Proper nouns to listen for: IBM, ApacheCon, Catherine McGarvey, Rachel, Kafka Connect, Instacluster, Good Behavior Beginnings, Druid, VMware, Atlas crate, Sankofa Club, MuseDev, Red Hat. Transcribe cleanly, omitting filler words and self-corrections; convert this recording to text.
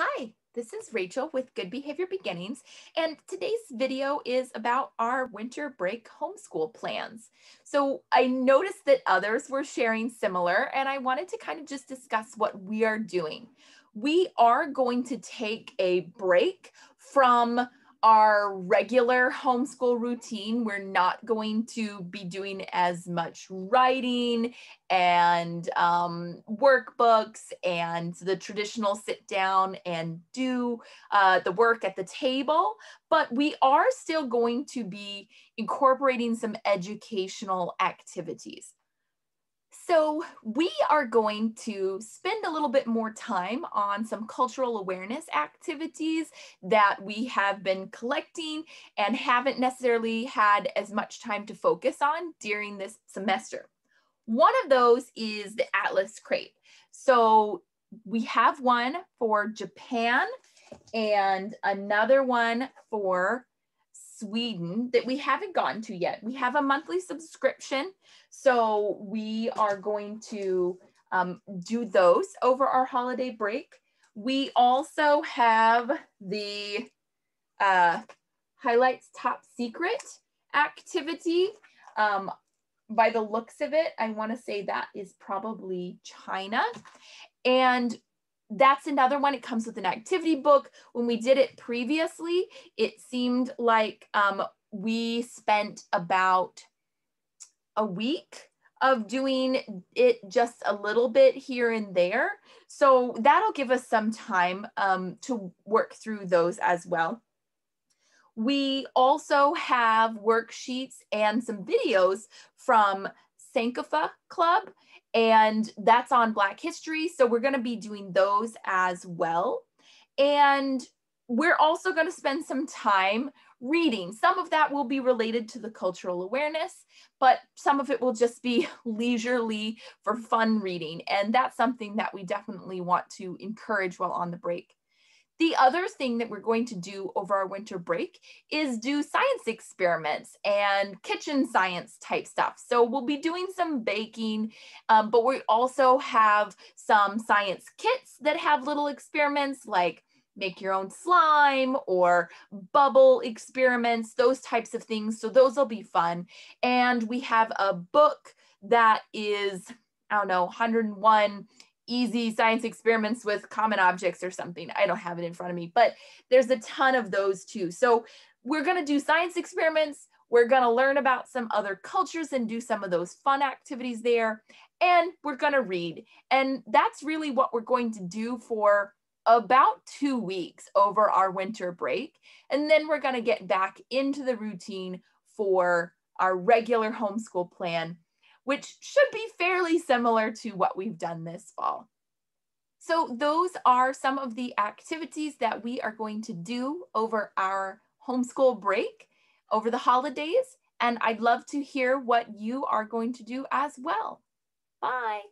Hi, this is Rachel with Good Behavior Beginnings, and today's video is about our winter break homeschool plans. So I noticed that others were sharing similar, and I wanted to kind of just discuss what we are doing. We are going to take a break from our regular homeschool routine. We're not going to be doing as much writing and workbooks and the traditional sit down and do the work at the table, but we are still going to be incorporating some educational activities. So we are going to spend a little bit more time on some cultural awareness activities that we have been collecting and haven't necessarily had as much time to focus on during this semester. One of those is the Atlas crate. So we have one for Japan and another one for Sweden that we haven't gotten to yet. We have a monthly subscription, so we are going to do those over our holiday break. We also have the Highlights Top Secret activity. By the looks of it, I want to say that is probably China. And that's another one. It comes with an activity book. When we did it previously, it seemed like we spent about a week of doing it just a little bit here and there. So that'll give us some time to work through those as well. We also have worksheets and some videos from Sankofa Club, and that's on Black history. So we're going to be doing those as well. And we're also going to spend some time reading. Some of that will be related to the cultural awareness, but some of it will just be leisurely for fun reading. And that's something that we definitely want to encourage while on the break. The other thing that we're going to do over our winter break is do science experiments and kitchen science type stuff. So we'll be doing some baking, but we also have some science kits that have little experiments like make your own slime or bubble experiments, those types of things. So those will be fun. And we have a book that is, I don't know, 101 easy science experiments with common objects or something. I don't have it in front of me, but there's a ton of those too. So we're gonna do science experiments. We're gonna learn about some other cultures and do some of those fun activities there. And we're gonna read. And that's really what we're going to do for about 2 weeks over our winter break. And then we're gonna get back into the routine for our regular homeschool plan, which should be fairly similar to what we've done this fall. So those are some of the activities that we are going to do over our homeschool break, over the holidays, and I'd love to hear what you are going to do as well. Bye.